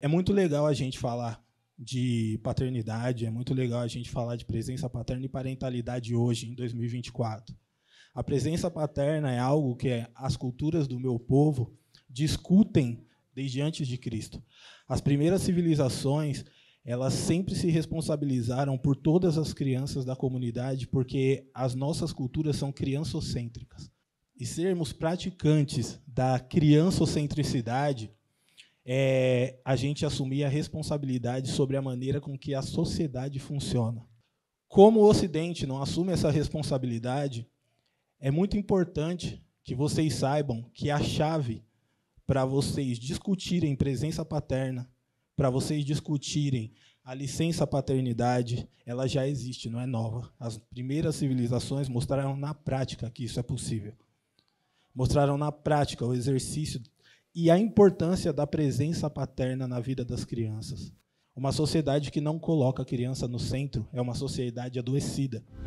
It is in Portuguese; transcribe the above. É muito legal a gente falar de paternidade, é muito legal a gente falar de presença paterna e parentalidade hoje, em 2024. A presença paterna é algo que as culturas do meu povo discutem desde antes de Cristo. As primeiras civilizações, elas sempre se responsabilizaram por todas as crianças da comunidade, porque as nossas culturas são criançocêntricas. E sermos praticantes da criançocentricidade é a gente assumir a responsabilidade sobre a maneira com que a sociedade funciona. Como o Ocidente não assume essa responsabilidade, é muito importante que vocês saibam que a chave para vocês discutirem presença paterna, para vocês discutirem a licença paternidade, ela já existe, não é nova. As primeiras civilizações mostraram na prática que isso é possível. Mostraram na prática o exercício e a importância da presença paterna na vida das crianças. Uma sociedade que não coloca a criança no centro é uma sociedade adoecida.